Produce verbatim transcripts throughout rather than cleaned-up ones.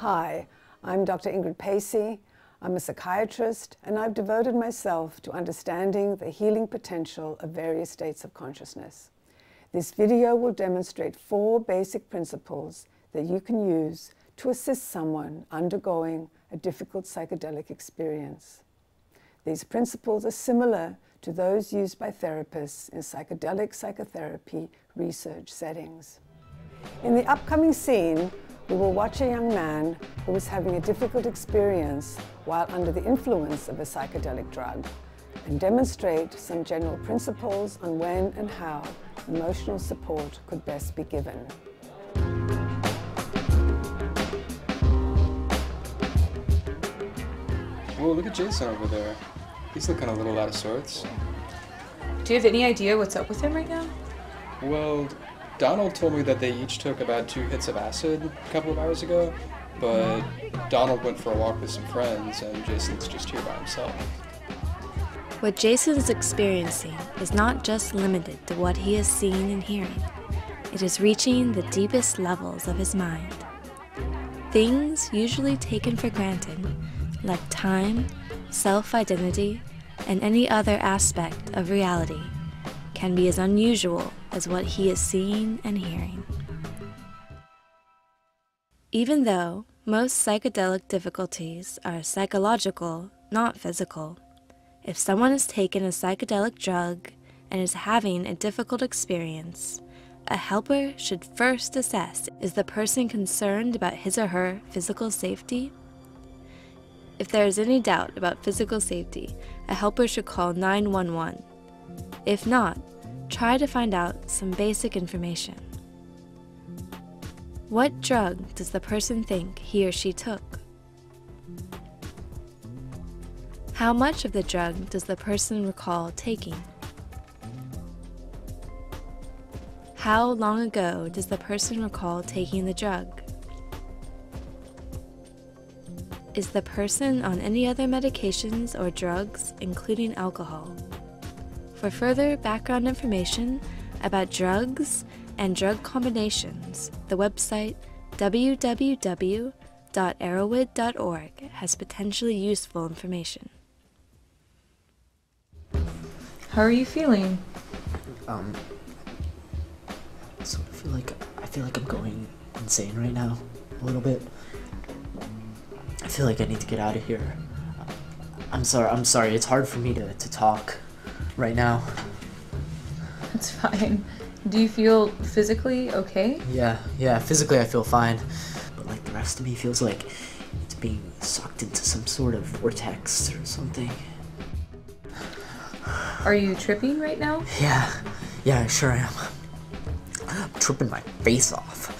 Hi, I'm Doctor Ingrid Pacey. I'm a psychiatrist, and I've devoted myself to understanding the healing potential of various states of consciousness. This video will demonstrate four basic principles that you can use to assist someone undergoing a difficult psychedelic experience. These principles are similar to those used by therapists in psychedelic psychotherapy research settings. In the upcoming scene, we will watch a young man who was having a difficult experience while under the influence of a psychedelic drug and demonstrate some general principles on when and how emotional support could best be given. Whoa, look at Jason over there. He's looking a little out of sorts. Do you have any idea what's up with him right now? Well, Donald told me that they each took about two hits of acid a couple of hours ago, but Donald went for a walk with some friends and Jason's just here by himself. What Jason is experiencing is not just limited to what he is seeing and hearing. It is reaching the deepest levels of his mind. Things usually taken for granted, like time, self-identity, and any other aspect of reality, can be as unusual as what he is seeing and hearing. Even though most psychedelic difficulties are psychological, not physical, if someone has taken a psychedelic drug and is having a difficult experience, a helper should first assess, is the person concerned about his or her physical safety? If there is any doubt about physical safety, a helper should call nine one one. If not, try to find out some basic information. What drug does the person think he or she took? How much of the drug does the person recall taking? How long ago does the person recall taking the drug? Is the person on any other medications or drugs, including alcohol? For further background information about drugs and drug combinations, the website w w w dot erowid dot org has potentially useful information. How are you feeling? Um, I sort of feel like I feel like I'm going insane right now, a little bit. I feel like I need to get out of here. I'm sorry. I'm sorry. It's hard for me to to talk right now. That's fine. Do you feel physically okay? Yeah, yeah, physically I feel fine. But like the rest of me feels like it's being sucked into some sort of vortex or something. Are you tripping right now? Yeah, yeah, sure I am. I'm tripping my face off.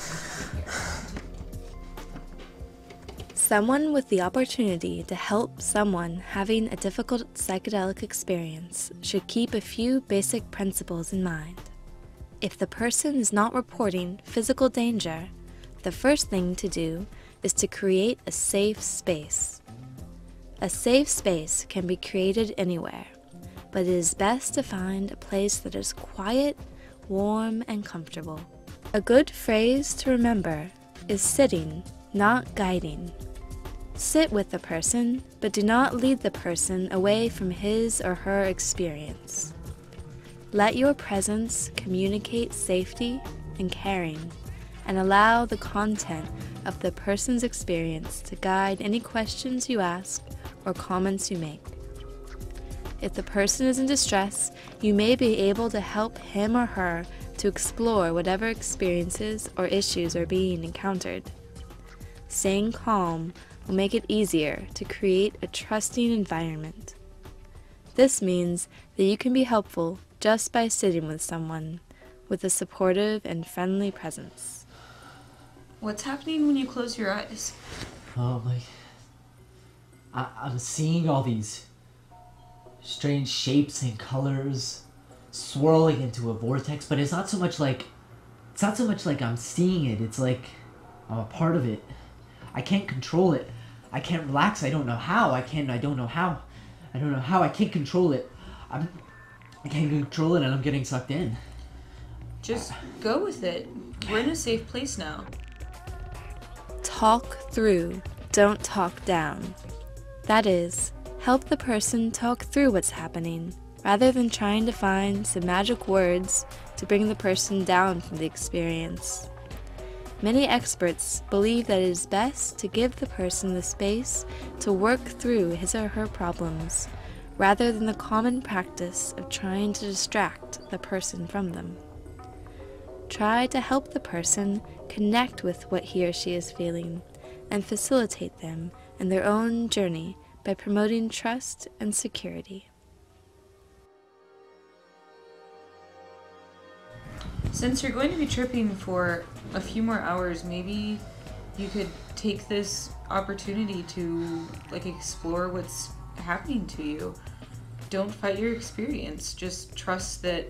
Someone with the opportunity to help someone having a difficult psychedelic experience should keep a few basic principles in mind. If the person is not reporting physical danger, the first thing to do is to create a safe space. A safe space can be created anywhere, but it is best to find a place that is quiet, warm, and comfortable. A good phrase to remember is sitting, not guiding. Sit with the person, but do not lead the person away from his or her experience. Let your presence communicate safety and caring, and allow the content of the person's experience to guide any questions you ask or comments you make. If the person is in distress, you may be able to help him or her to explore whatever experiences or issues are being encountered. Staying calm will make it easier to create a trusting environment. This means that you can be helpful just by sitting with someone with a supportive and friendly presence. What's happening when you close your eyes? Oh my... I, I'm seeing all these strange shapes and colors swirling into a vortex, but it's not so much like... It's not so much like I'm seeing it, it's like I'm a part of it. I can't control it. I can't relax. I don't know how. I can't. I don't know how. I don't know how. I can't control it. I'm, I can't control it, and I'm getting sucked in. Just go with it. We're in a safe place now. talk through, don't talk down. That is, help the person talk through what's happening, rather than trying to find some magic words to bring the person down from the experience. Many experts believe that it is best to give the person the space to work through his or her problems, rather than the common practice of trying to distract the person from them. Try to help the person connect with what he or she is feeling, and facilitate them in their own journey by promoting trust and security. Since you're going to be tripping for a few more hours, maybe you could take this opportunity to like explore what's happening to you. Don't fight your experience, just trust that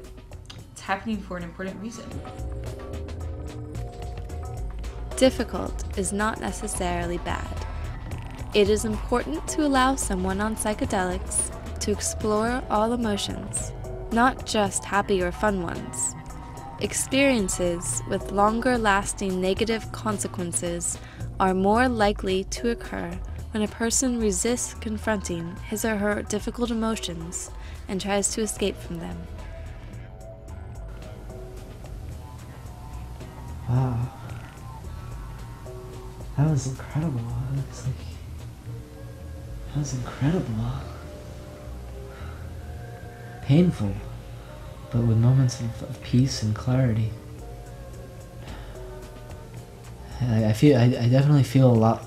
it's happening for an important reason. Difficult is not necessarily bad. It is important to allow someone on psychedelics to explore all emotions, not just happy or fun ones. Experiences with longer-lasting negative consequences are more likely to occur when a person resists confronting his or her difficult emotions and tries to escape from them. Wow. That was incredible. That was, like, that was incredible. Painful, but with moments of, of peace and clarity. I, I feel I, I definitely feel a lot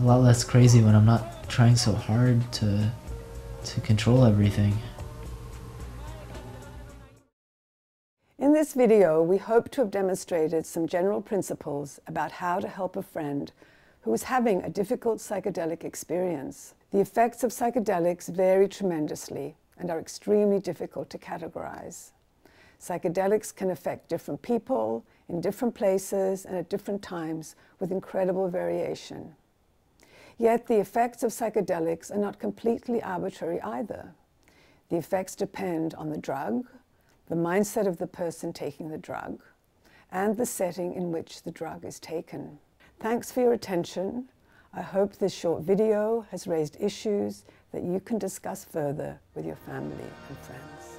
a lot less crazy when I'm not trying so hard to to control everything. In this video, we hope to have demonstrated some general principles about how to help a friend who is having a difficult psychedelic experience. The effects of psychedelics vary tremendously and are extremely difficult to categorize. Psychedelics can affect different people, in different places, and at different times with incredible variation. Yet the effects of psychedelics are not completely arbitrary either. The effects depend on the drug, the mindset of the person taking the drug, and the setting in which the drug is taken. Thanks for your attention. I hope this short video has raised issues that you can discuss further with your family and friends.